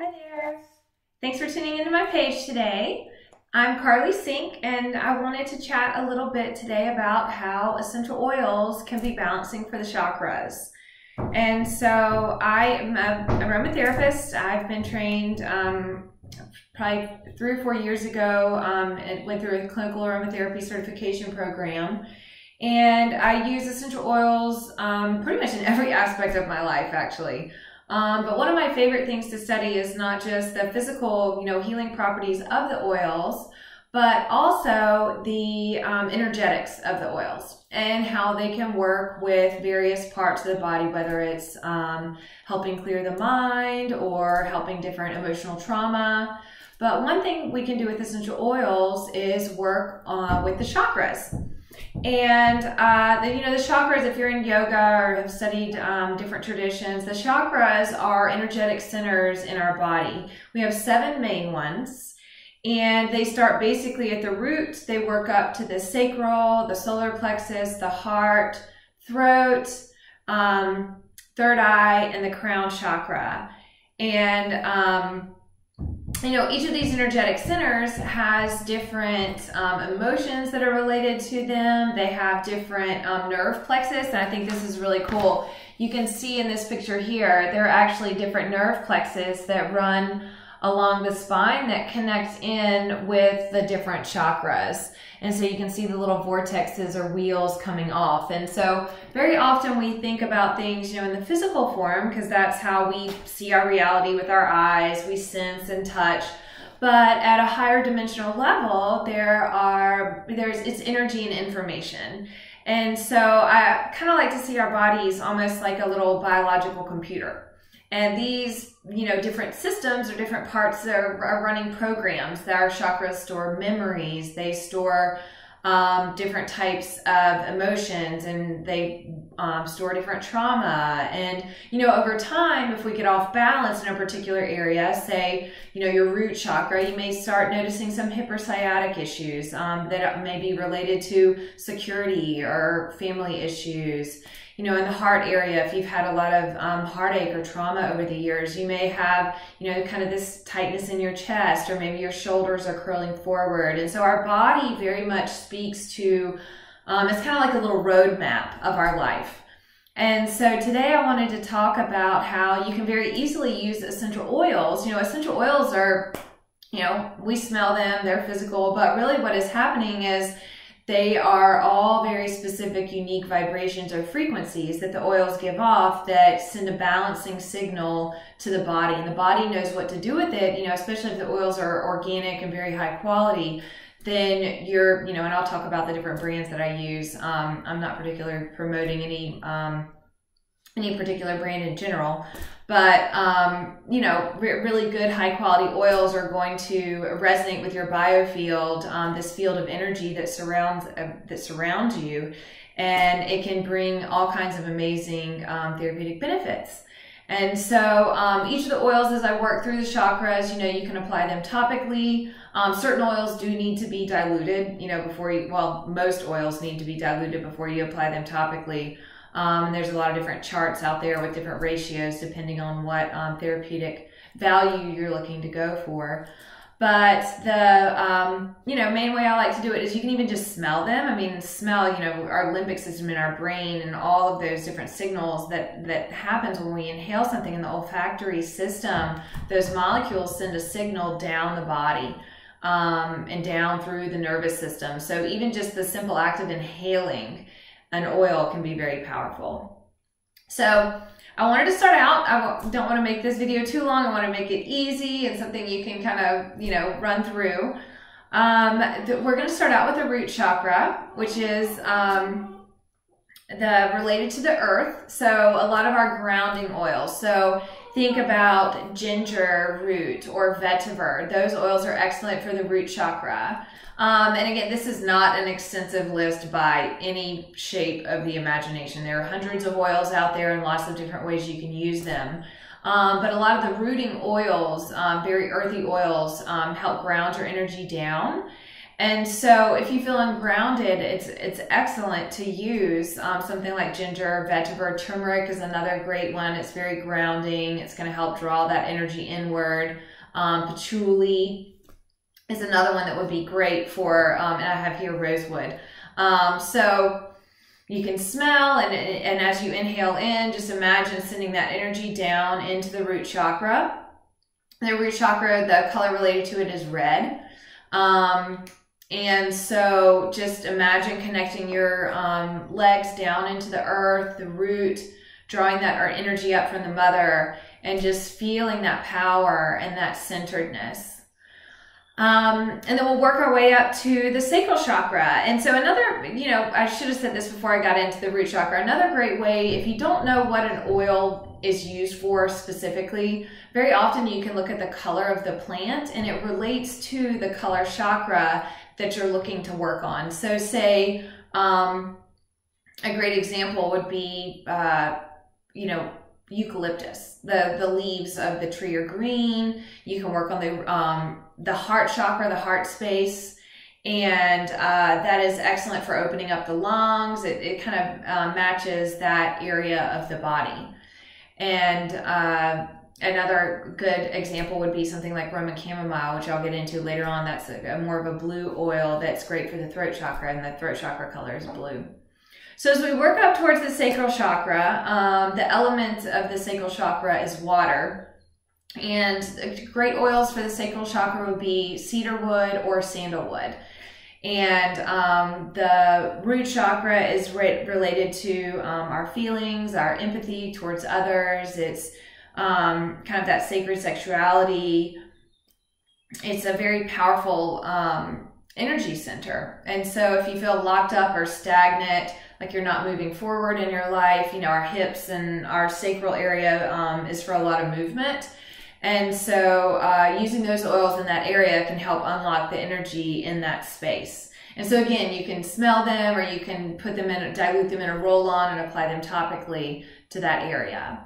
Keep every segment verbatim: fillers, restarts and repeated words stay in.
Hi there. Thanks for tuning into my page today. I'm Carly Sink, and I wanted to chat a little bit today about how essential oils can be balancing for the chakras. And so I am a aromatherapist. I've been trained um, probably three or four years ago um, and went through a clinical aromatherapy certification program. And I use essential oils um, pretty much in every aspect of my life, actually. Um, but one of my favorite things to study is not just the physical, you know, healing properties of the oils, but also the um, energetics of the oils and how they can work with various parts of the body, whether it's um, helping clear the mind or helping different emotional trauma. But one thing we can do with essential oils is work uh, with the chakras. And uh, the, you know, the chakras, if you're in yoga or have studied um, different traditions, the chakras are energetic centers in our body. We have seven main ones, and they start basically at the root. They work up to the sacral, the solar plexus, the heart, throat, um, third eye, and the crown chakra. And um, you know, each of these energetic centers has different um, emotions that are related to them. They have different um, nerve plexus, and I think this is really cool. You can see in this picture here, there are actually different nerve plexus that run along the spine that connect in with the different chakras. And so you can see the little vortexes or wheels coming off. And so very often we think about things, you know, in the physical form, because that's how we see our reality with our eyes, we sense and touch. But at a higher dimensional level, there are, there's, it's energy and information. And so I kind of like to see our bodies almost like a little biological computer. And these, you know, different systems or different parts are, are running programs. Our chakras store memories. They store um, different types of emotions, and they um, store different trauma. And, you know, over time, if we get off balance in a particular area, say, you know, your root chakra, you may start noticing some hypersciatic issues um, that may be related to security or family issues. You know, in the heart area, if you've had a lot of um, heartache or trauma over the years, you may have, you know, kind of this tightness in your chest, or maybe your shoulders are curling forward. And so our body very much speaks to, um, it's kind of like a little roadmap of our life. And so today I wanted to talk about how you can very easily use essential oils. You know, essential oils are, you know, we smell them, they're physical, but really what is happening is they are all very specific, unique vibrations or frequencies that the oils give off that send a balancing signal to the body. And the body knows what to do with it, you know, especially if the oils are organic and very high quality, then you're, you know, and I'll talk about the different brands that I use. Um, I'm not particularly promoting any, um, any particular brand in general, but, um, you know, re really good high quality oils are going to resonate with your biofield, um, this field of energy that surrounds, uh, that surrounds you, and it can bring all kinds of amazing um, therapeutic benefits. And so um, each of the oils, as I work through the chakras, you know, you can apply them topically. Um, certain oils do need to be diluted, you know, before you, well, most oils need to be diluted before you apply them topically. Um, and there's a lot of different charts out there with different ratios depending on what um, therapeutic value you're looking to go for. But the um, you know, main way I like to do it is you can even just smell them. I mean, smell, you know, our limbic system in our brain and all of those different signals that, that happens when we inhale something in the olfactory system, those molecules send a signal down the body um, and down through the nervous system. So even just the simple act of inhaling an oil can be very powerful. So I wanted to start out, I don't want to make this video too long, I want to make it easy and something you can kind of, you know, run through. Um, we're going to start out with the root chakra, which is um, the related to the earth. So a lot of our grounding oils. So think about ginger root or vetiver. Those oils are excellent for the root chakra. Um, and again, this is not an extensive list by any shape of the imagination. There are hundreds of oils out there and lots of different ways you can use them. Um, but a lot of the rooting oils, um, very earthy oils, um, help ground your energy down. And so if you feel ungrounded, it's it's excellent to use um, something like ginger, vetiver, turmeric is another great one. It's very grounding. It's going to help draw that energy inward. Um, patchouli is another one that would be great for, um, and I have here rosewood. Um, so you can smell, and, and as you inhale in, just imagine sending that energy down into the root chakra. The root chakra, the color related to it is red. Um, And so just imagine connecting your um, legs down into the earth, the root, drawing that energy up from the mother, and just feeling that power and that centeredness. Um, and then we'll work our way up to the sacral chakra. And so another, you know, I should have said this before I got into the root chakra. Another great way, if you don't know what an oil is used for specifically, very often you can look at the color of the plant and it relates to the color chakra that you're looking to work on. So say, um, a great example would be, uh, you know, eucalyptus. The, the leaves of the tree are green. You can work on the, um, the heart chakra, the heart space. And, uh, that is excellent for opening up the lungs. It, it kind of uh, matches that area of the body. And, uh, another good example would be something like Roman chamomile, which I'll get into later on. That's a, a more of a blue oil that's great for the throat chakra, and the throat chakra color is blue. So as we work up towards the sacral chakra, um, the element of the sacral chakra is water. And great oils for the sacral chakra would be cedarwood or sandalwood. And um, the root chakra is re related to um, our feelings, our empathy towards others. It's um, kind of that sacred sexuality. It's a very powerful um, energy center. And so if you feel locked up or stagnant, like you're not moving forward in your life, you know, our hips and our sacral area um, is for a lot of movement. And so uh, using those oils in that area can help unlock the energy in that space. And so again, you can smell them, or you can put them in, dilute them in a roll-on and apply them topically to that area.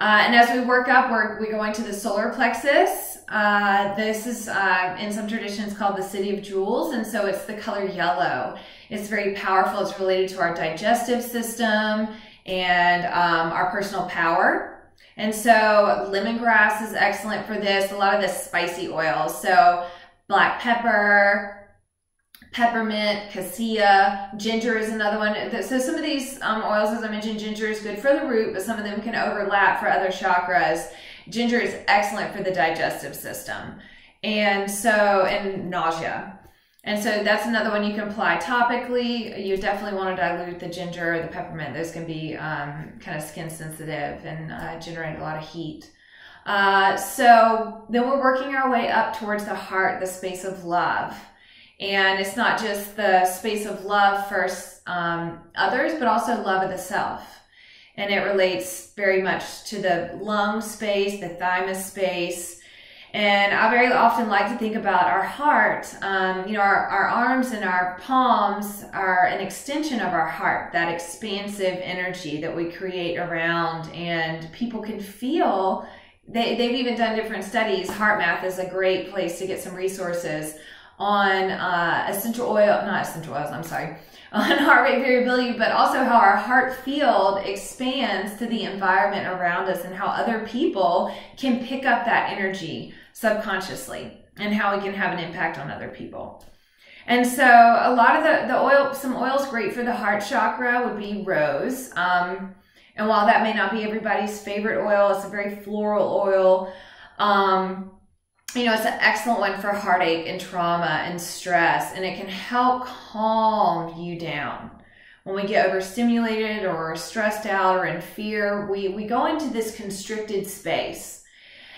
Uh, and as we work up, we're, we're going to the solar plexus. Uh, this is uh, in some traditions called the city of jewels, and so it's the color yellow. It's very powerful. It's related to our digestive system and um, our personal power. And so lemongrass is excellent for this, a lot of the spicy oils. So black pepper, peppermint, cassia, ginger is another one. So some of these um, oils, as I mentioned, ginger is good for the root, but some of them can overlap for other chakras. Ginger is excellent for the digestive system, and so, and nausea. And so that's another one you can apply topically. You definitely want to dilute the ginger or the peppermint. Those can be um, kind of skin sensitive and uh, generate a lot of heat. Uh, so then we're working our way up towards the heart, the space of love. And it's not just the space of love for um, others, but also love of the self. And it relates very much to the lung space, the thymus space. And I very often like to think about our heart. Um, you know, our, our arms and our palms are an extension of our heart, that expansive energy that we create around, and people can feel, they, they've even done different studies. HeartMath is a great place to get some resources on uh, essential oil, not essential oils, I'm sorry, on heart rate variability, but also how our heart field expands to the environment around us, and how other people can pick up that energy subconsciously, and how it can have an impact on other people. And so a lot of the, the oil, some oils great for the heart chakra would be rose. Um, and while that may not be everybody's favorite oil, it's a very floral oil. Um, you know, it's an excellent one for heartache and trauma and stress, and it can help calm you down. When we get overstimulated or stressed out or in fear, we, we go into this constricted space.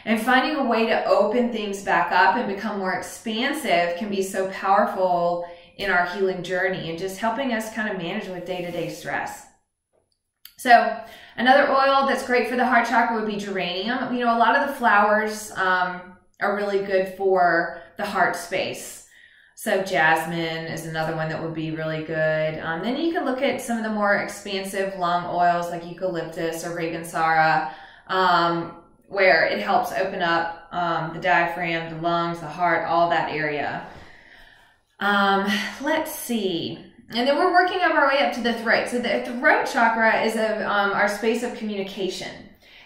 And finding a way to open things back up and become more expansive can be so powerful in our healing journey, and just helping us kind of manage with day-to-day stress. So another oil that's great for the heart chakra would be geranium. You know, a lot of the flowers um, are really good for the heart space. So jasmine is another one that would be really good. Um, then you can look at some of the more expansive lung oils like eucalyptus or Ravensara, um, where it helps open up um, the diaphragm, the lungs, the heart, all that area. Um, let's see. And then we're working up our way up to the throat. So the throat chakra is a, um, our space of communication.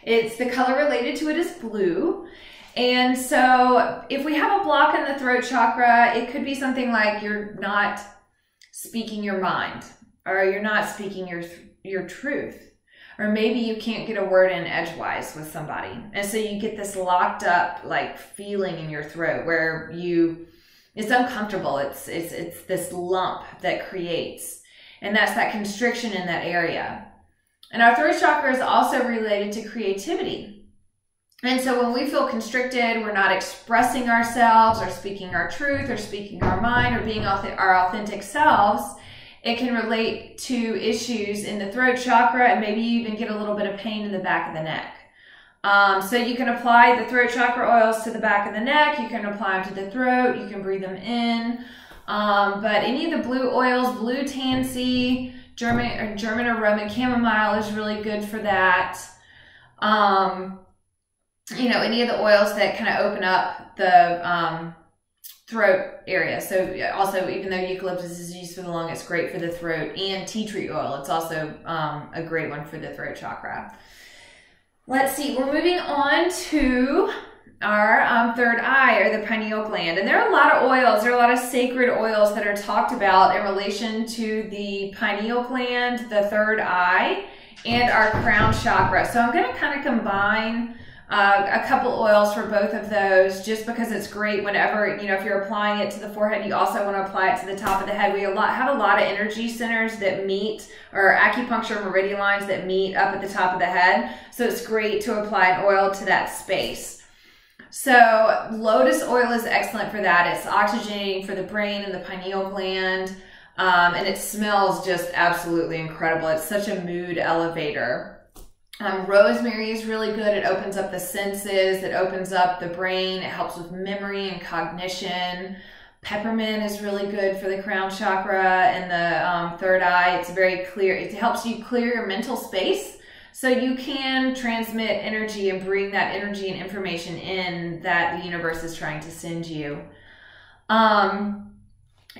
It's the color related to it is blue. And so if we have a block in the throat chakra, it could be something like you're not speaking your mind, or you're not speaking your, your truth, or maybe you can't get a word in edgewise with somebody. And so you get this locked up like feeling in your throat where you, it's uncomfortable. It's, it's, it's this lump that creates, and that's that constriction in that area. And our throat chakra is also related to creativity. And so when we feel constricted, we're not expressing ourselves or speaking our truth or speaking our mind or being our authentic selves, it can relate to issues in the throat chakra, and maybe you even get a little bit of pain in the back of the neck. Um, so you can apply the throat chakra oils to the back of the neck. You can apply them to the throat. You can breathe them in. Um, but any of the blue oils, blue tansy, German or, German or Roman chamomile is really good for that. Um... you know, any of the oils that kind of open up the um, throat area. So also, even though eucalyptus is used for the lung, it's great for the throat, and tea tree oil. It's also um, a great one for the throat chakra. Let's see, we're moving on to our um, third eye, or the pineal gland. And there are a lot of oils, there are a lot of sacred oils that are talked about in relation to the pineal gland, the third eye, and our crown chakra. So I'm going to kind of combine Uh, a couple oils for both of those, just because it's great whenever, you know, if you're applying it to the forehead, you also want to apply it to the top of the head. We a lot, have a lot of energy centers that meet, or acupuncture meridian lines that meet up at the top of the head. So it's great to apply an oil to that space. So lotus oil is excellent for that. It's oxygenating for the brain and the pineal gland. Um, and it smells just absolutely incredible. It's such a mood elevator. Um, rosemary is really good. It opens up the senses. It opens up the brain. It helps with memory and cognition. Peppermint is really good for the crown chakra and the um, third eye. It's very clear. It helps you clear your mental space so you can transmit energy and bring that energy and information in that the universe is trying to send you. Um,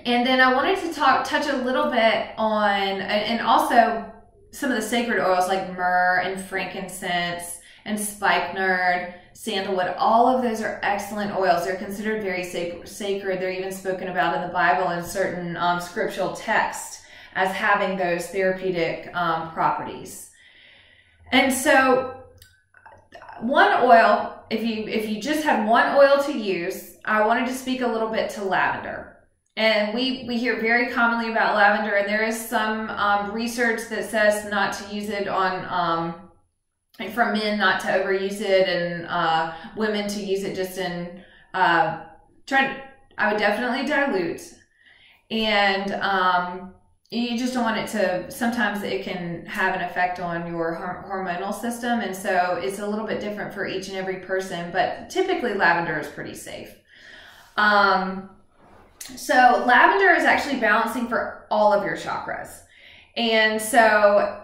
and then I wanted to talk, touch a little bit on, and also some of the sacred oils like myrrh and frankincense and spikenard, sandalwood. All of those are excellent oils. They're considered very sacred. They're even spoken about in the Bible in certain um, scriptural texts as having those therapeutic um, properties. And so one oil, if you, if you just had one oil to use, I wanted to speak a little bit to lavender. And we, we hear very commonly about lavender, and there is some um, research that says not to use it on, um, and for men not to overuse it, and uh, women to use it just in, uh, try, I would definitely dilute. And um, you just don't want it to, sometimes it can have an effect on your hormonal system, and so it's a little bit different for each and every person, but typically lavender is pretty safe. Um, So lavender is actually balancing for all of your chakras. And so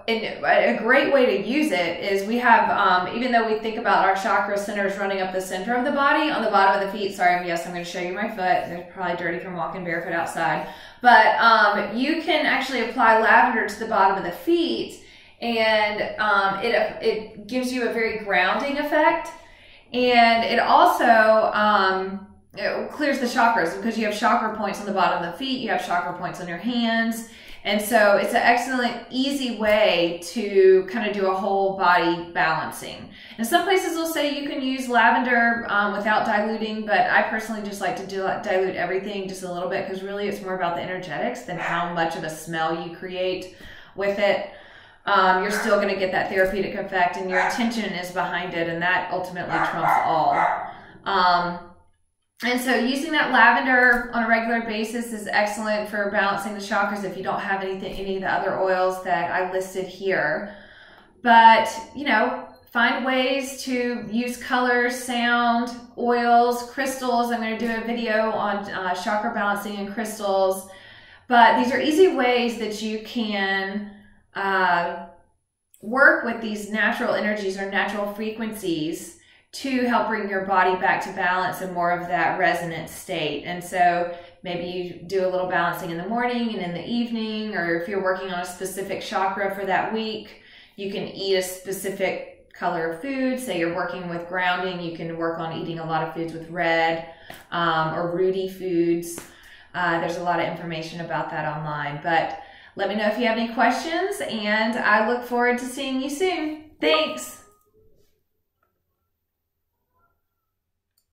and a great way to use it is we have, um, even though we think about our chakra centers running up the center of the body, on the bottom of the feet, sorry, yes, I'm going to show you my foot. They're probably dirty from walking barefoot outside. But um, you can actually apply lavender to the bottom of the feet, and um, it, it gives you a very grounding effect. And it also... Um, It clears the chakras, because you have chakra points on the bottom of the feet, you have chakra points on your hands, and so it's an excellent, easy way to kind of do a whole body balancing. And some places will say you can use lavender um, without diluting, but I personally just like to do, dilute everything just a little bit, because really it's more about the energetics than how much of a smell you create with it. Um, you're still going to get that therapeutic effect, and your intention is behind it, and that ultimately trumps all. Um, And so using that lavender on a regular basis is excellent for balancing the chakras if you don't have anything, any of the other oils that I listed here. But, you know, find ways to use colors, sound, oils, crystals. I'm going to do a video on uh, chakra balancing and crystals. But these are easy ways that you can uh, work with these natural energies or natural frequencies to help bring your body back to balance and more of that resonant state. And so Maybe you do a little balancing in the morning and in the evening, or if you're working on a specific chakra for that week, you can eat a specific color of food. Say you're working with grounding, you can work on eating a lot of foods with red um, or rooty foods. Uh, there's a lot of information about that online, but let me know if you have any questions, and I look forward to seeing you soon. Thanks.